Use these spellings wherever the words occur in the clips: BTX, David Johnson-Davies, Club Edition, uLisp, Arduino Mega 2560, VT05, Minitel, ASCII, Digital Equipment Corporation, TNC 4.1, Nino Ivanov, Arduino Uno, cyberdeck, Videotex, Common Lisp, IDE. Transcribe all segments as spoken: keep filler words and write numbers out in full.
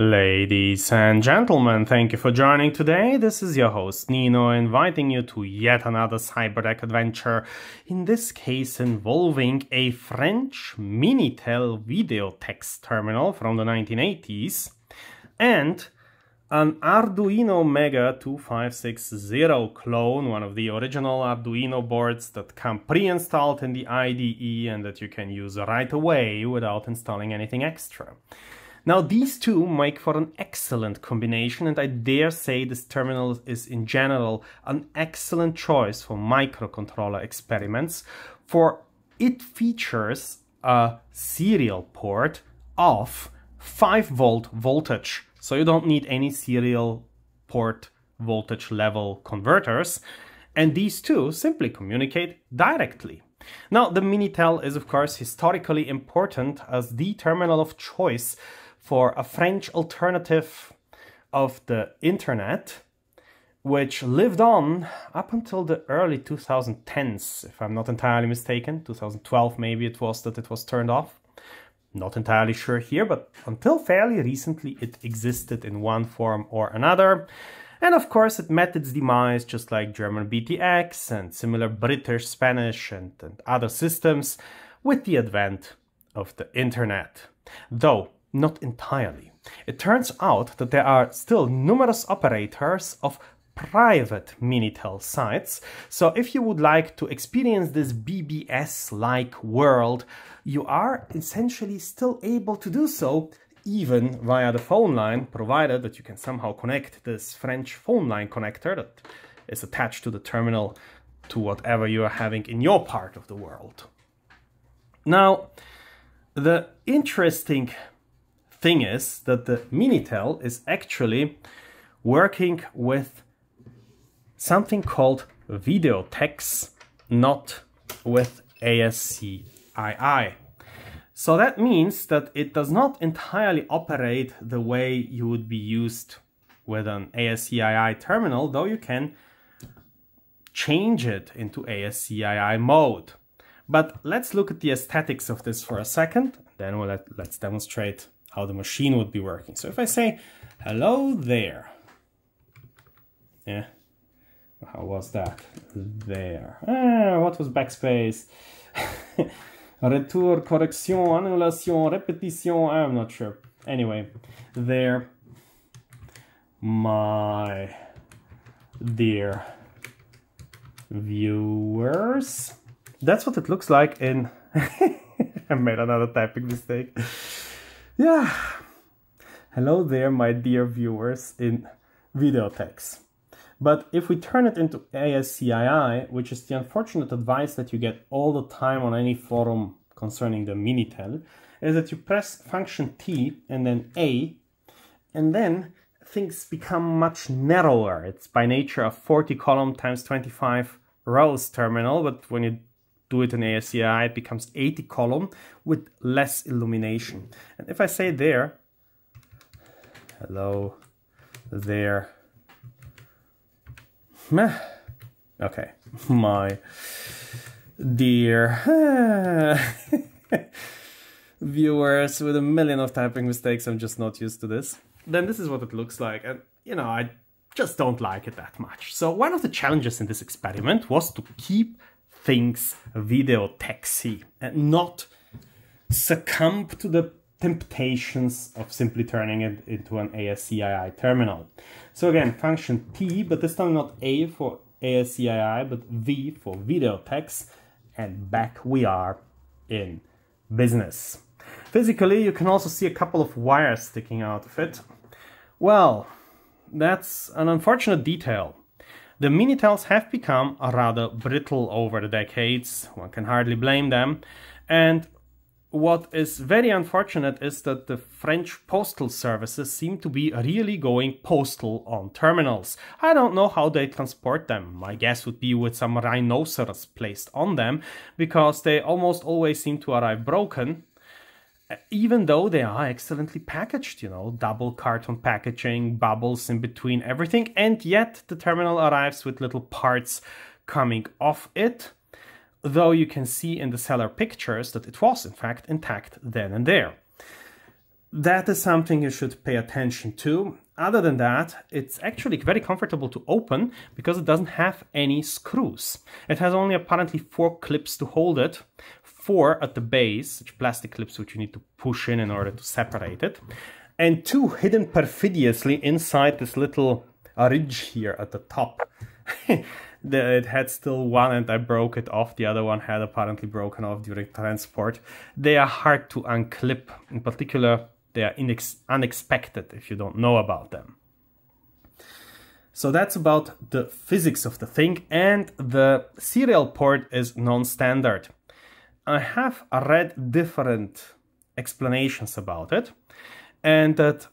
Ladies and gentlemen, thank you for joining today. This is your host Nino, inviting you to yet another cyberdeck adventure, in this case involving a French Minitel Videotex terminal from the nineteen eighties and an Arduino Mega twenty-five sixty clone, one of the original Arduino boards that come pre-installed in the I D E and that you can use right away without installing anything extra. Now these two make for an excellent combination, and I dare say this terminal is in general an excellent choice for microcontroller experiments, for it features a serial port of five volt voltage. So you don't need any serial port voltage level converters, and these two simply communicate directly. Now the Minitel is of course historically important as the terminal of choice for a French alternative of the internet, which lived on up until the early two thousand tens, if I'm not entirely mistaken. two thousand twelve maybe it was that it was turned off. Not entirely sure here, but until fairly recently it existed in one form or another. And of course it met its demise, just like German B T X and similar British, Spanish and, and other systems, with the advent of the internet. Though not entirely. It turns out that there are still numerous operators of private Minitel sites, so if you would like to experience this B B S-like world, you are essentially still able to do so, even via the phone line, provided that you can somehow connect this French phone line connector that is attached to the terminal to whatever you are having in your part of the world. Now, the interesting thing is that the Minitel is actually working with something called Videotex, not with A S C I I. So that means that it does not entirely operate the way you would be used with an A S C I I terminal, though you can change it into A S C I I mode. But let's look at the aesthetics of this for a second, then we'll let, let's demonstrate how the machine would be working. So if I say, hello there. Yeah, how was that? There. Ah, what was backspace? Retour, correction, annulation, repetition, I'm not sure. Anyway, there. My dear viewers. That's what it looks like in... I made another typing mistake. Yeah. Hello there, my dear viewers, in Videotex. But if we turn it into A S C I I, which is the unfortunate advice that you get all the time on any forum concerning the Minitel, is that you press function T and then A, and then things become much narrower. It's by nature a forty column times twenty-five rows terminal, but when you do it in A S C I I, it becomes eighty column with less illumination. And if I say there, hello there, meh, okay, my dear viewers, with a million of typing mistakes, I'm just not used to this, then this is what it looks like, and you know, I just don't like it that much. So one of the challenges in this experiment was to keep things Videotexy and not succumb to the temptations of simply turning it into an A S C I I terminal. So again, function T, but this time not A for A S C I I, but V for Videotex, and back we are in business. Physically, you can also see a couple of wires sticking out of it. Well, that's an unfortunate detail. The Minitels have become rather brittle over the decades, one can hardly blame them, and what is very unfortunate is that the French postal services seem to be really going postal on terminals. I don't know how they transport them. My guess would be with some rhinoceros placed on them, because they almost always seem to arrive broken, even though they are excellently packaged, you know, double carton packaging, bubbles in between everything, and yet the terminal arrives with little parts coming off it. Though you can see in the seller pictures that it was in fact intact then and there. that is something you should pay attention to. Other than that, it's actually very comfortable to open because it doesn't have any screws. It has only apparently four clips to hold it, four at the base, which plastic clips which you need to push in in order to separate it, and two hidden perfidiously inside this little ridge here at the top. It had still one and I broke it off, the other one had apparently broken off during transport. They are hard to unclip, in particular they are unexpected if you don't know about them. So that's about the physics of the thing, and the serial port is non-standard. I have read different explanations about it, and that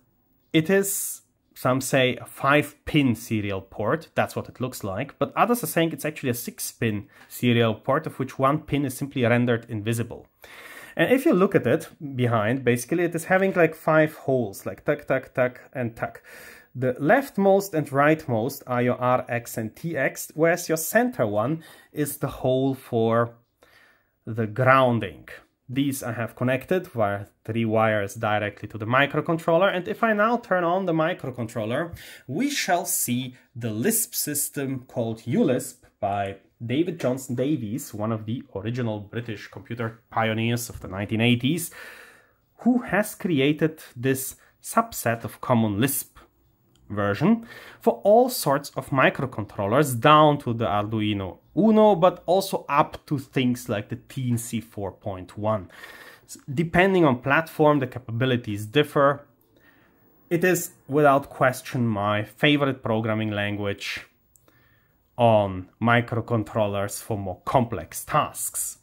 it is, some say, a five pin serial port, that's what it looks like, but others are saying it's actually a six pin serial port, of which one pin is simply rendered invisible. And if you look at it behind, basically it is having like five holes, like tuck, tuck, tuck, and tuck. The leftmost and rightmost are your R X and T X, whereas your center one is the hole for the grounding. These I have connected via three wires directly to the microcontroller, and if I now turn on the microcontroller, we shall see the Lisp system called uLisp by David Johnson-Davies, one of the original British computer pioneers of the nineteen eighties, who has created this subset of Common Lisp version for all sorts of microcontrollers, down to the Arduino Uno, but also up to things like the T N C four point one. So depending on platform, the capabilities differ. It is, without question, my favorite programming language on microcontrollers for more complex tasks.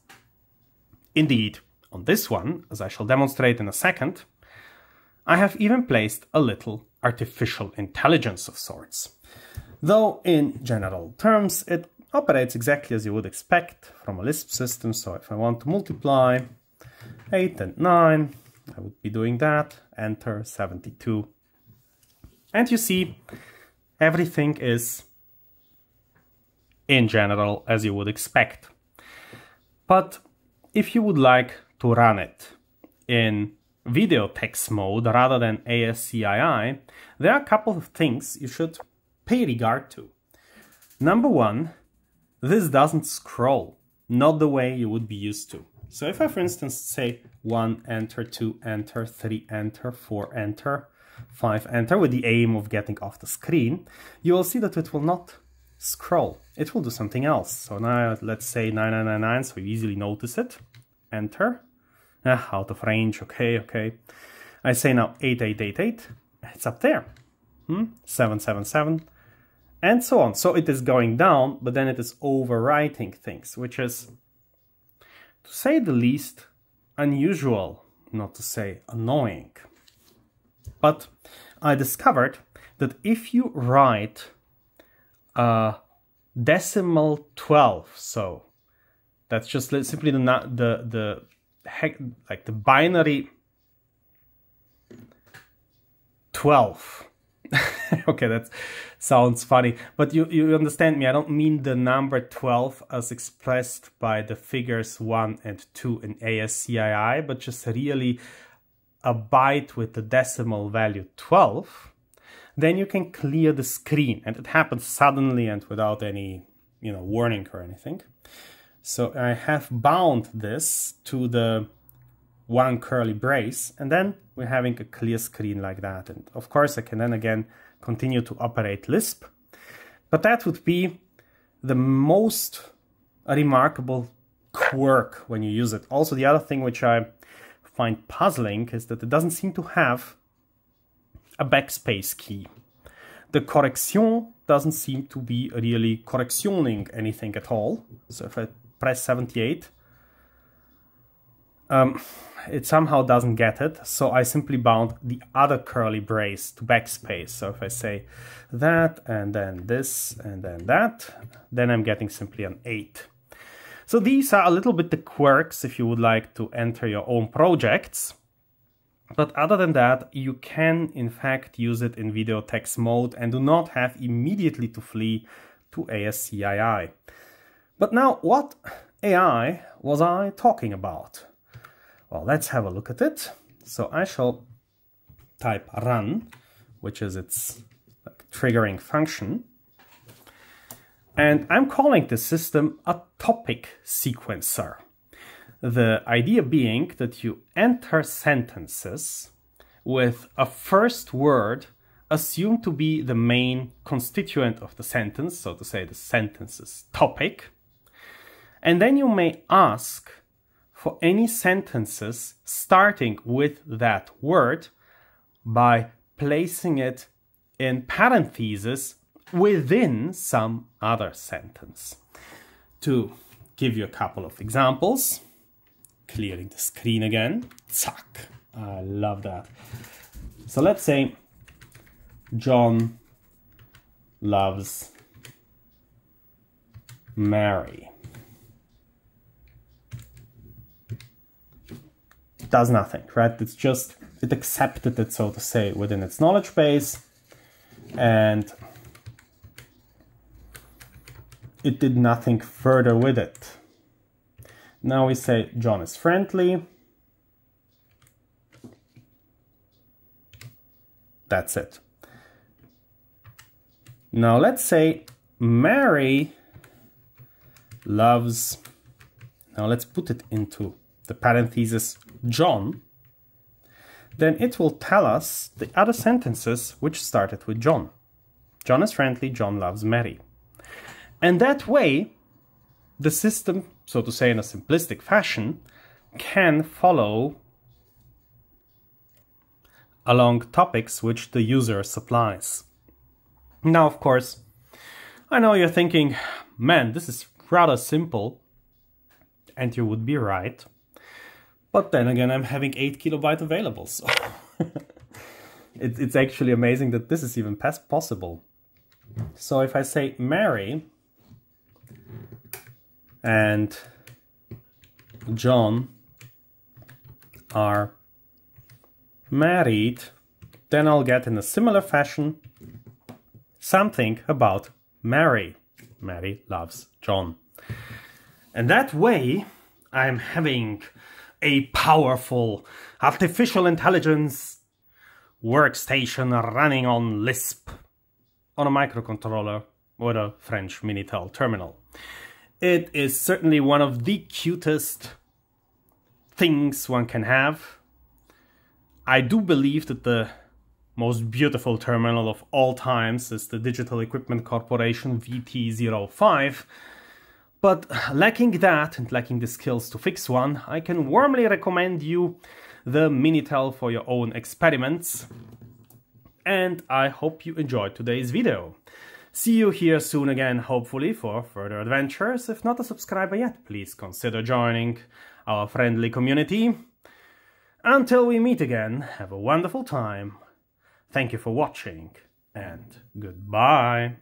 Indeed, on this one, as I shall demonstrate in a second, I have even placed a little artificial intelligence of sorts. Though in general terms, it operates exactly as you would expect from a Lisp system, so if I want to multiply eight and nine, I would be doing that, enter seventy-two. And you see, everything is in general as you would expect. But if you would like to run it in Videotex mode rather than ASCII, there are a couple of things you should pay regard to. Number one, this doesn't scroll, not the way you would be used to. So if I, for instance, say one, enter, two, enter, three, enter, four, enter, five, enter, with the aim of getting off the screen, you will see that it will not scroll. It will do something else. So now let's say nine nine nine nine, so you easily notice it. Enter. Ah, out of range, okay, okay. I say now eight eight eight eight, it's up there. Hmm? seven seven seven, and so on. So it is going down, but then it is overwriting things, which is, to say the least, unusual, not to say annoying. But I discovered that if you write a decimal twelve, so that's just simply the the the heck, like the binary twelve. Okay, that sounds funny, but you, you understand me. I don't mean the number twelve as expressed by the figures one and two in ASCII, but just really a byte with the decimal value twelve, then you can clear the screen, and it happens suddenly and without any, you know, warning or anything. So I have bound this to the one curly brace, and then we're having a clear screen like that. And of course, I can then again continue to operate Lisp. But that would be the most remarkable quirk when you use it. Also, the other thing which I find puzzling is that it doesn't seem to have a backspace key. The correction doesn't seem to be really correctioning anything at all. So if I press seventy-eight, um, it somehow doesn't get it, so I simply bound the other curly brace to backspace. So if I say that, and then this, and then that, then I'm getting simply an eight. So these are a little bit the quirks if you would like to enter your own projects. But other than that, you can in fact use it in Videotex mode and do not have immediately to flee to ASCII. But now, what A I was I talking about? Well, let's have a look at it. So I shall type run, which is its like, triggering function. And I'm calling this system a topic sequencer. The idea being that you enter sentences with a first word assumed to be the main constituent of the sentence, so to say the sentence's topic. And then you may ask for any sentences starting with that word by placing it in parentheses within some other sentence. To give you a couple of examples, clearing the screen again, zack, I love that. So let's say John loves Mary. It does nothing, right? It's just, it accepted it, so to say, within its knowledge base, and it did nothing further with it. Now we say John is friendly. That's it. Now let's say Mary loves, now let's put it into the parentheses John. Then it will tell us the other sentences which started with John. John is friendly, John loves Mary. And that way, the system, so to say in a simplistic fashion, can follow along topics which the user supplies. Now, of course, I know you're thinking, man, this is rather simple, and you would be right. But then again, I'm having eight kilobytes available, so it, it's actually amazing that this is even possible. So if I say Mary and John are married, then I'll get in a similar fashion something about Mary. Mary loves John. And that way I'm having a powerful artificial intelligence workstation running on Lisp on a microcontroller with a French Minitel terminal. It is certainly one of the cutest things one can have. I do believe that the most beautiful terminal of all times is the Digital Equipment Corporation V T zero five, but lacking that and lacking the skills to fix one, I can warmly recommend you the Minitel for your own experiments, and I hope you enjoyed today's video. See you here soon again, hopefully, for further adventures. If not a subscriber yet, please consider joining our friendly community. Until we meet again, have a wonderful time. Thank you for watching, and goodbye.